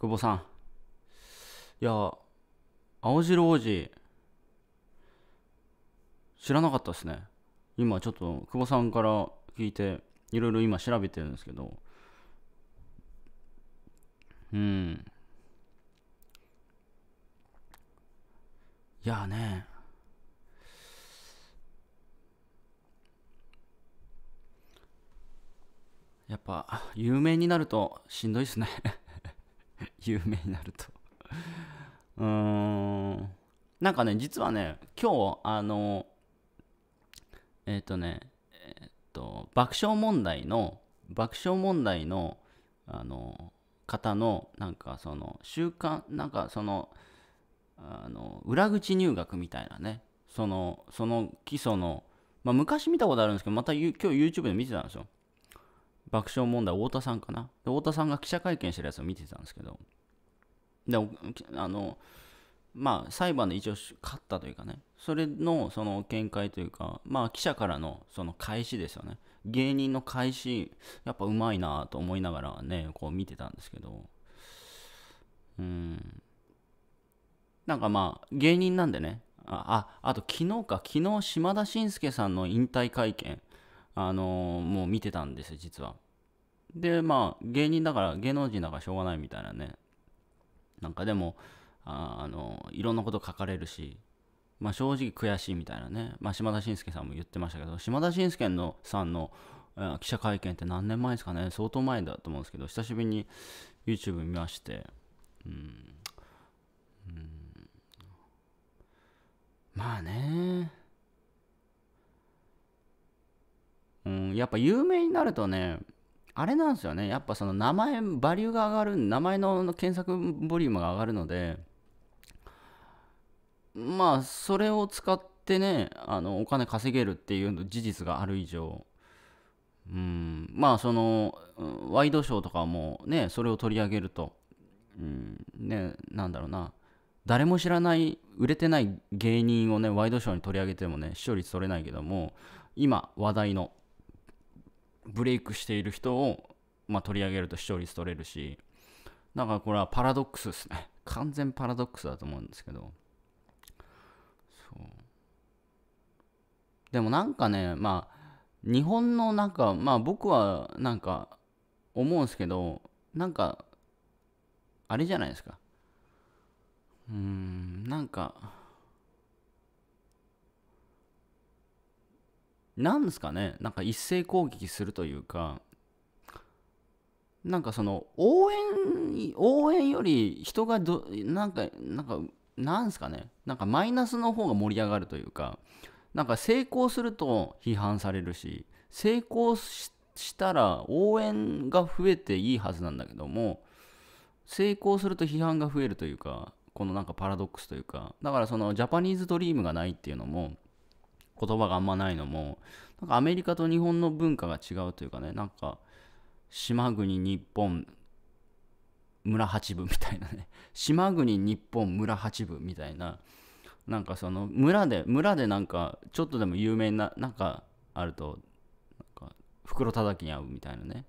久保さん、いや、青白王子知らなかったですね。今ちょっと久保さんから聞いていろいろ今調べてるんですけど、いやーね、やっぱ有名になるとしんどいっすね有名になるとなんかね、実はね、今日爆笑問題の方のなんかその週刊なんかその裏口入学みたいなね、その基礎の、まあ、昔見たことあるんですけど、また今日 YouTube で見てたんですよ。爆笑問題太田さんかな、で太田さんが記者会見してるやつを見てたんですけど、でまあ裁判で一応勝ったというかね、それのその見解というか、まあ記者からのその返しですよね。芸人の返しやっぱうまいなと思いながらね、こう見てたんですけど、なんかまあ芸人なんでね、あと昨日島田紳介さんの引退会見もう見てたんですよ、実は。でまあ芸能人だからしょうがないみたいなね。なんかでもいろんなこと書かれるし、まあ、正直悔しいみたいなね、まあ、島田紳介さんも言ってましたけど、島田紳介さんの記者会見って何年前ですかね、相当前だと思うんですけど、久しぶりに YouTube 見まして、まあね、やっぱ有名になるとね、あれなんですよね、やっぱその名前バリューが上がる、名前の検索ボリュームが上がるので、まあそれを使ってね、お金稼げるっていう事実がある以上、まあそのワイドショーとかもね、それを取り上げると、ね、なんだろうな、誰も知らない売れてない芸人をねワイドショーに取り上げてもね、視聴率取れないけども、今話題のブレイクしている人を、まあ、取り上げると視聴率取れるし、だからこれはパラドックスですね。完全パラドックスだと思うんですけど、そうでもなんかね、まあ日本のなんか、まあ僕はなんか思うんですけど、なんかあれじゃないですか、なんかなんですかね、なんか一斉攻撃するというか、なんかその応援より人がなんですかね、なんかマイナスの方が盛り上がるというか、なんか成功すると批判されるし、成功したら応援が増えていいはずなんだけども、成功すると批判が増えるというか、このなんかパラドックスというか、だからそのジャパニーズドリームがないっていうのも、言葉があんまないのも、なんかアメリカと日本の文化が違うというかね、なんか島国日本村八分みたいなね島国日本村八分みたいな、なんかその村でなんかちょっとでも有名ななんかあると、なんか袋叩きに合うみたいなね、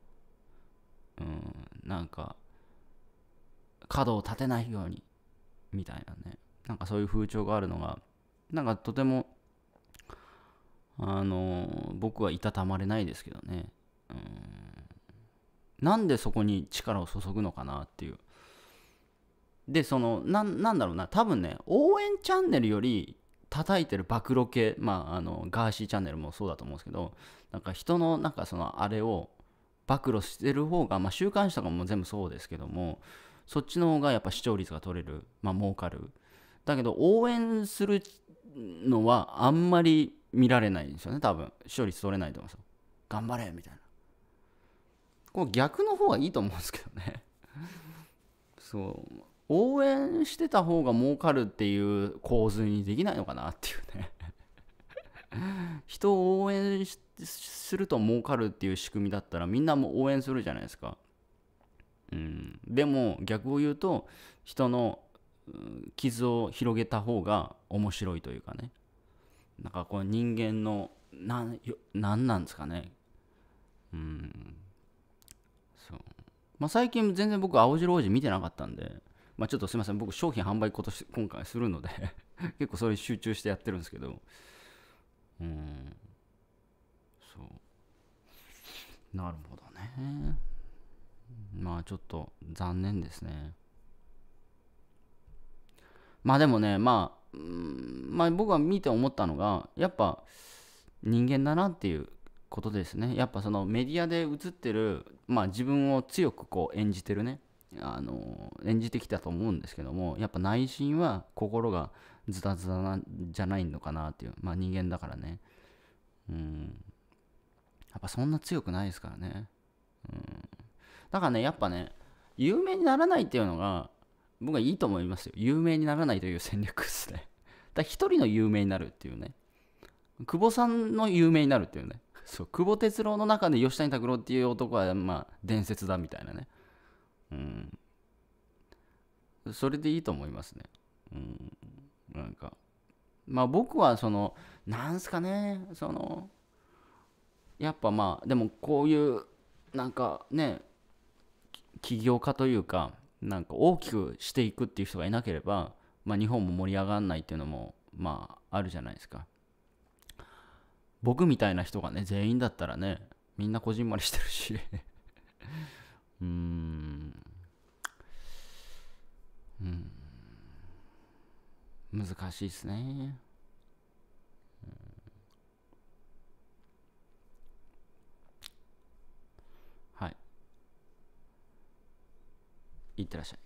なんか角を立てないようにみたいなね、なんかそういう風潮があるのが、なんかとても僕はいたたまれないですけどね、なんでそこに力を注ぐのかなっていう。でそのなんだろうな、多分ね、応援チャンネルより叩いてる暴露系、まあガーシーチャンネルもそうだと思うんですけど、なんか人のなんかそのあれを暴露してる方が、まあ週刊誌とかも全部そうですけども、そっちの方がやっぱ視聴率が取れる、まあ儲かる。だけど応援するのはあんまり見られないんですよね、多分視聴率取れないと思うんですよ。頑張れみたいな、こう逆の方がいいと思うんですけどねそう応援してた方が儲かるっていう構図にできないのかなっていうね人を応援すると儲かるっていう仕組みだったら、みんなも応援するじゃないですか。でも逆を言うと、人の傷を広げた方が面白いというかね、なんかこう人間のなんなんですかね、そうまあ、最近全然僕青白王子見てなかったんで、まあ、ちょっとすいません、僕商品販売今回するので結構それ集中してやってるんですけど、そうなるほどね。まあちょっと残念ですね。まあでもね、まあ僕は見て思ったのが、やっぱ人間だなっていうことですね。やっぱそのメディアで映ってる、まあ自分を強くこう演じてるね、演じてきたと思うんですけども、やっぱ内心は心がズタズタなんじゃないのかなっていう、まあ人間だからね。やっぱそんな強くないですからね。だからね、やっぱね、有名にならないっていうのが僕はいいと思いますよ。有名にならないという戦略ですね。だから一人の有名になるっていうね。久保さんの有名になるっていうね。そう、久保哲郎の中で吉谷拓郎っていう男はまあ伝説だみたいなね。それでいいと思いますね。なんか、まあ僕はその、なんすかね、その、やっぱまあ、でもこういう、なんかね、起業家というか、なんか大きくしていくっていう人がいなければ、まあ、日本も盛り上がらないっていうのもまああるじゃないですか。僕みたいな人がね全員だったらね、みんなこじんまりしてるし難しいですね。いってらっしゃい。